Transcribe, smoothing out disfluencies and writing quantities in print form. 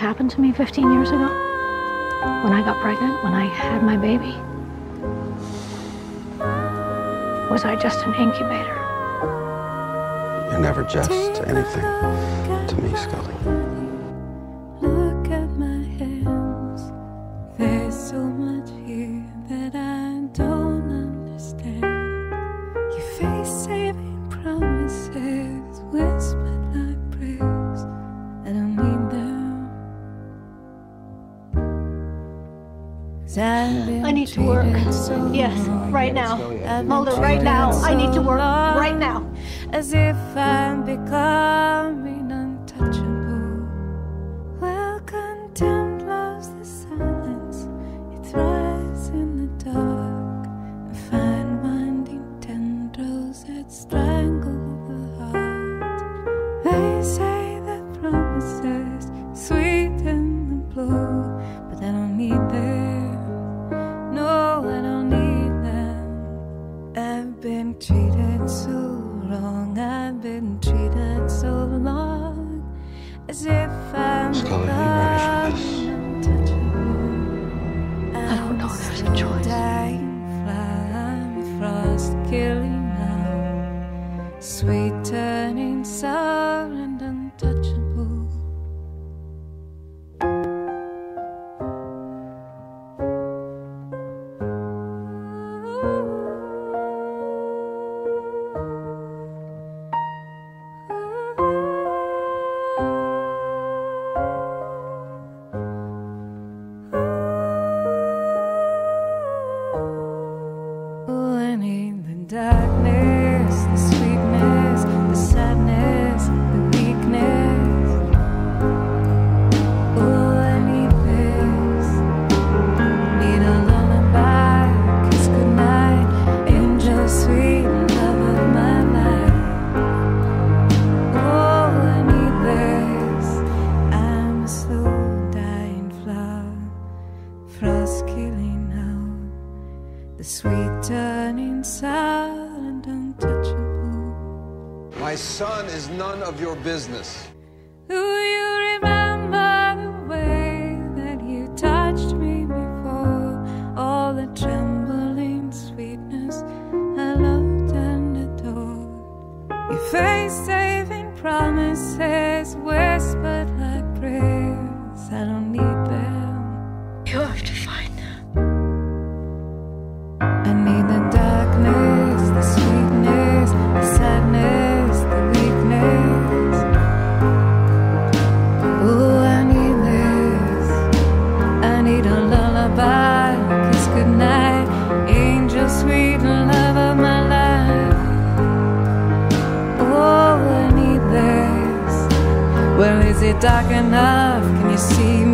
believe happened to me 15 years ago? When I got pregnant, when I had my baby? Was I just an incubator? You're never just anything to me, Scully. Look at my hands. There's so much here that I don't understand. Your face-saving promises whispered like prayers. I don't need them. I need to work. So yes, right now. Mulder, right now. I need to work right now. As if I'm becoming untouchable. Well, contempt loves the silence. It thrives in the dark. And fine winding tendrils that strangle the heart. They say that promises sweeten the blow, but I don't need them. No, I don't need them. I've been treated so wrong, I've been treated so long, as if I'm Scully, I don't know if there's a choice. Dying fly, I'm frost killing now, sweet turning sour and untouchable. The sweet turning sour and untouchable. My son is none of your business. Do you remember the way that you touched me before? All the trembling sweetness I loved and adored. Your face-saving promises whispered like prayers. I don't need them. You have to find them. I need the darkness, the sweetness, the sadness, the weakness. Oh, I need this. I need a lullaby, a kiss goodnight, angel, sweet love of my life. Oh, I need this. Well, is it dark enough? Can you see me?